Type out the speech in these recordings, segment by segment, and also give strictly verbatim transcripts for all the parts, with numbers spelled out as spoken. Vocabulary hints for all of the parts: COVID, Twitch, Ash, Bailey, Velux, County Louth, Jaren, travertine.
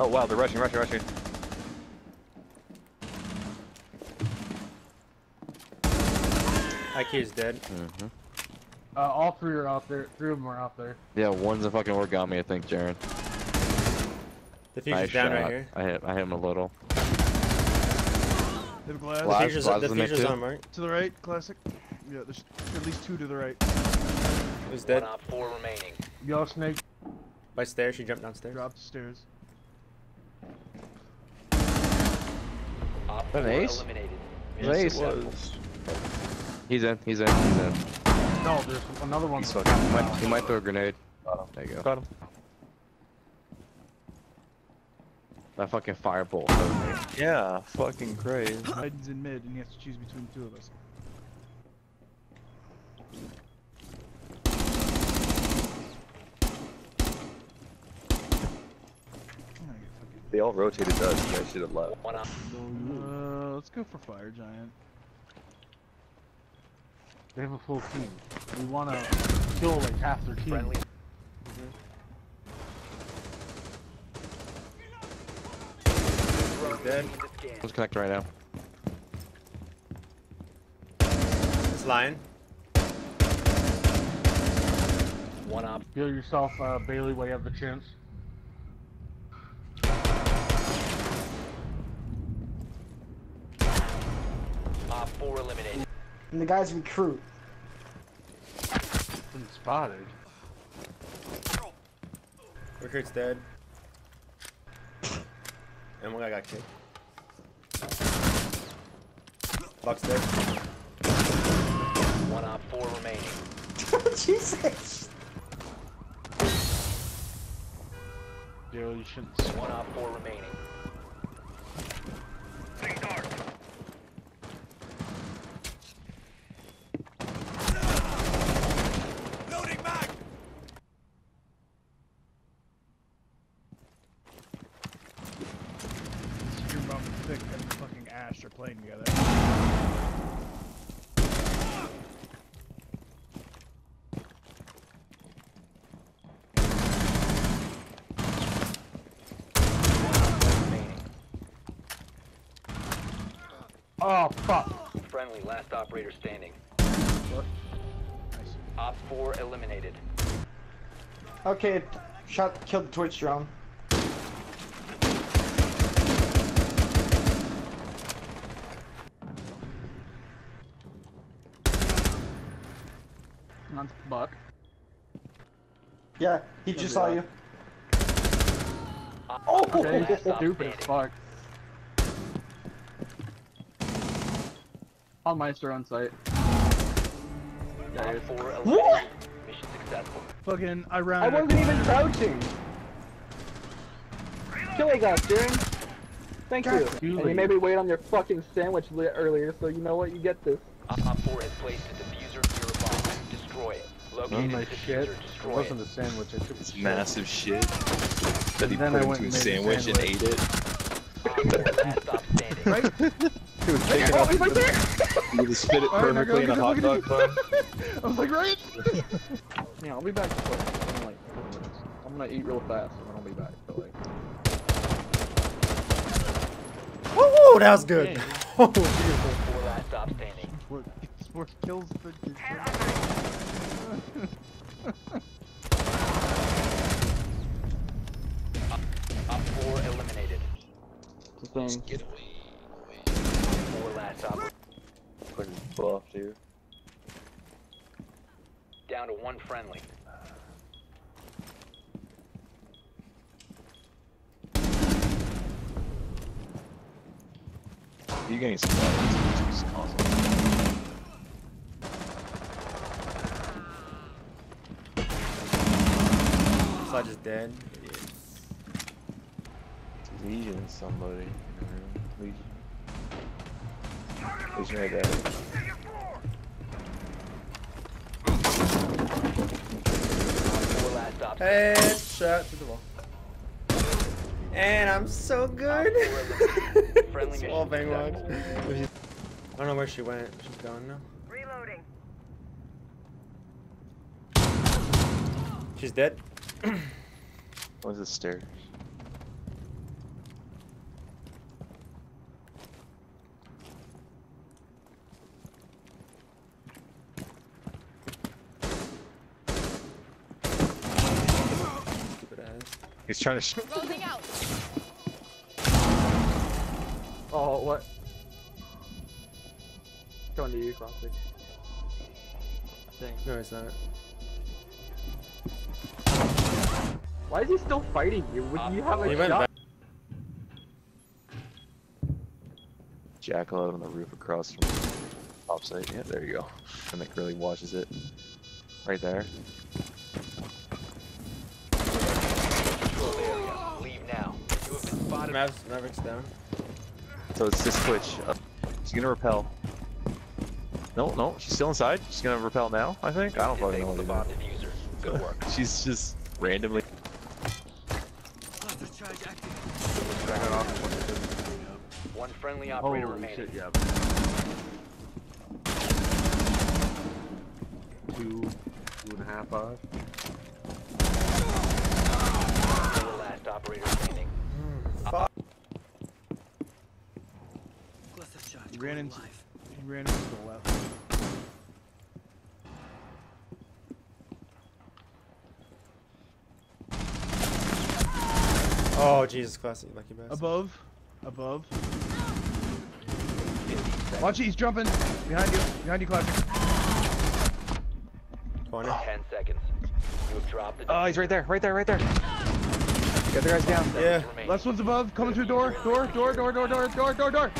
Oh wow, they're rushing, rushing, rushing. I Q's dead. Mm-hmm. Uh, all three are out there. Three of them are out there. Yeah, one's a fucking origami, I think, Jaren. The fuse's nice down shot. Right here. I hit, I hit him a little. The fuse's on, on Mark. To the right, classic. Yeah, there's at least two to the right. Who's dead? One, four remaining. Yellow snake. By stairs, she jumped downstairs. Dropped the stairs. Op an ace? Yes, an ace. It was. He's in, he's in, he's in. No, there's another one. He might, he might throw a grenade. Got him. There you go. Got him. That fucking fireball. Yeah, fucking crazy. Biden's in mid and he has to choose between the two of us. They all rotated us, so I should have left. Uh, let's go for Fire Giant. They have a full team. We want to kill like half their team. Friendly. Mm-hmm. Dead. Let's connect right now. It's lying. One up. Heal yourself, uh, Bailey, while you have the chance. Op four eliminated. And the guys recruit. Been spotted. Recruit's dead. And one guy got kicked. Buck's dead. One op four remaining. Jesus. Yo, you shouldn't. One op four remaining. And fucking Ash are playing together. Oh fuck! Friendly, last operator standing. What? Nice. Op four eliminated. Okay, shot killed the Twitch drone. Buck. Yeah, he just saw you. Oh, stupid as fuck. All mice are on site. What? Mission successful. Fucking, I ran. I wasn't even crouching. Killing us, Jaren. Thank you. And you made me wait on your fucking sandwich earlier, so you know what? You get this. Op four has placed a diffuser near a bomb. Destroy it. Located oh my shit. It wasn't a sandwich, I took this massive shit. That he put into a sandwich, sandwich and ate it. Right? He was taking off. He's right there! He would spit it perfectly in a hot dog bun. I was like, right? Yeah, I'll be back to play. I'm like, I'm gonna eat real fast and I'll be back. But like... Woo! That was good! Oh, beautiful. Four last stop standing. More kills than you. Up, up four eliminated. Let's get away. Four last up. Fucking buff, dude. Down to one friendly. You getting some? I just dead. Legion somebody. Legion. Legion right there. Headshot to the wall. And I'm so good. Friendly wall bang watch. I don't know where she went. She's gone now. Reloading. She's dead. What was the stairs? He's trying to sh- Rolling out. Oh, what? Going to you, Classic. Dang. No, it's not. Why is he still fighting you? Would uh, you have a shot? Jackal out on the roof across from the top side. Yeah, there you go. And Nick really watches it. Right there. Oh, there leave now. You have been spotted. Mavs, Mavericks down. So it's this Twitch. Uh, she's gonna repel. No, no, she's still inside. She's gonna repel now, I think. I don't fucking know what the bot user. Good work. She's just randomly. One friendly operator oh, remaining. Shit, yeah, two, two and a half hours. The last operator remaining. Mm, uh, he ran into life. He ran into the left. Oh Jesus, Classic, lucky bastard. Above, above. Watch it, he's jumping! Behind you, behind you, Classic. Corner. Ten seconds. You have dropped the oh, he's right there, right there, right there. Got the guys down. Yeah. Left one's above, coming through door, door, door, door, door, door, door, door, door.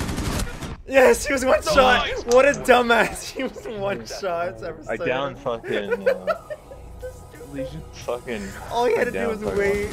Yes, he was one shot! What a dumbass! He was one shot. I downed fucking... Uh, fucking... All he had to do was wait.